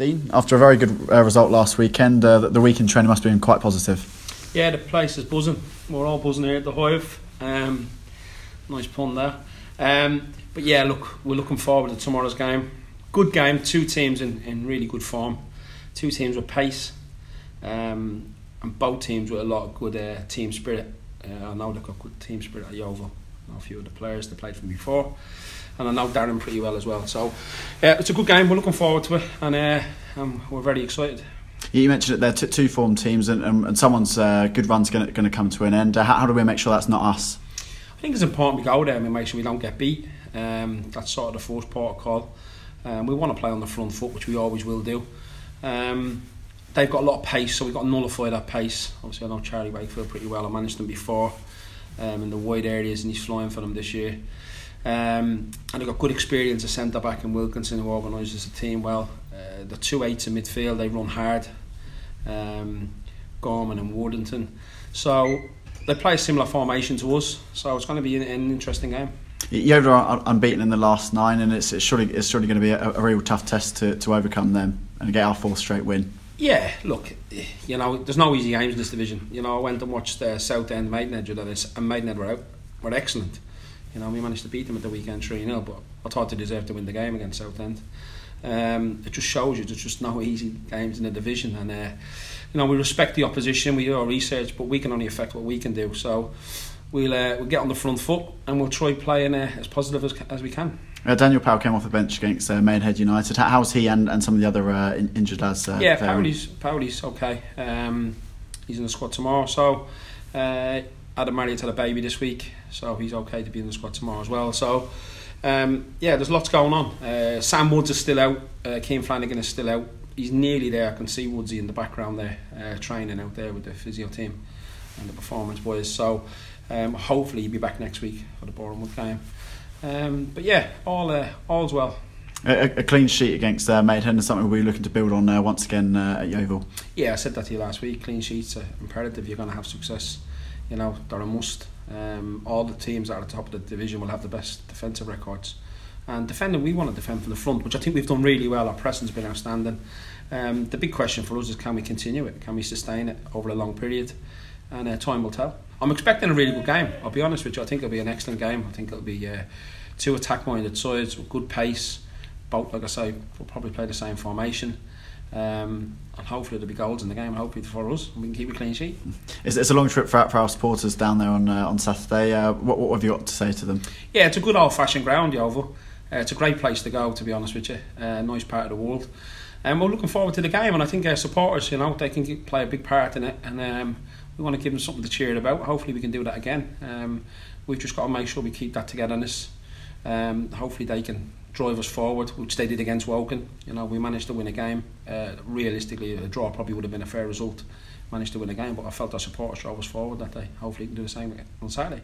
Dean, after a very good result last weekend, the weekend training must have been quite positive. Yeah, the place is buzzing. We're all buzzing here at the Hive. Nice pun there. But yeah, look, we're looking forward to tomorrow's game. Good game, two teams in really good form. Two teams with pace. And both teams with a lot of good team spirit. I know they've got good team spirit at Yeovil. I know a few of the players that played from before, and I know Darren pretty well as well. So it's a good game. We're looking forward to it, and we're very excited. You mentioned that they're two form teams, and someone's good run's going to come to an end. How do we make sure that's not us? I think it's important we go there and we make sure we don't get beat. That's sort of the first port of call. We want to play on the front foot, which we always will do. They've got a lot of pace, so we've got to nullify that pace. Obviously, I know Charlie Wakefield pretty well. I managed them before in the wide areas, and he's flying for them this year. And they've got good experience at centre-back in Wilkinson, who organises the team well. The 2-8 in midfield, they run hard. Garman and Wardington. So they play a similar formation to us, so it's going to be an interesting game. Yeovil are unbeaten in the last 9, and it's surely going to be a real tough test to overcome them and get our 4th straight win. Yeah, look, you know, there's no easy games in this division. You know, I went and watched Southend Maidenhead, and Maidenhead were excellent. You know, we managed to beat them at the weekend 3-0, but I thought they deserved to win the game against Southend. It just shows you there's just no easy games in the division, and you know, we respect the opposition, we do our research, but we can only affect what we can do. So we'll get on the front foot and we'll try playing as positive as we can. Daniel Powell came off the bench against Maidenhead United. How's he and some of the other injured lads? Yeah, Powell's okay. He's in the squad tomorrow. So Adam Marriott had a baby this week, so he's okay to be in the squad tomorrow as well. So yeah, there's lots going on. Sam Woods is still out. Kane Flanagan is still out. He's nearly there. I can see Woodsy in the background there, training out there with the physio team and the performance boys. So hopefully he'll be back next week for the Bournemouth game. But yeah, all's well. A clean sheet against Maidenhead is something we're looking to build on once again at Yeovil. Yeah, I said that to you last week. Clean sheets are imperative. You're going to have success. You know, they're a must. All the teams that are at the top of the division will have the best defensive records. And defending, we want to defend from the front, which I think we've done really well. Our pressing's been outstanding. The big question for us is, can we continue it? Can we sustain it over a long period? And time will tell. I'm expecting a really good game. I'll be honest with you. I think it'll be an excellent game. I think it'll be two attack-minded sides with good pace. Both, like I say, will probably play the same formation. And hopefully there'll be goals in the game. Hopefully for us, we can keep a clean sheet. It's a long trip for our supporters down there on Saturday. What have you got to say to them? Yeah, it's a good old-fashioned ground, Yeovil. It's a great place to go, to be honest with you. Nice part of the world. And we're looking forward to the game. And I think our supporters, you know, they can play a big part in it. And we want to give them something to cheer about. Hopefully we can do that again. We've just got to make sure we keep that togetherness. Hopefully they can drive us forward, which they did against Woking. You know, we managed to win a game. Realistically, a draw probably would have been a fair result. Managed to win a game, but I felt our supporters drove us forward that day. Hopefully we can do the same on Saturday.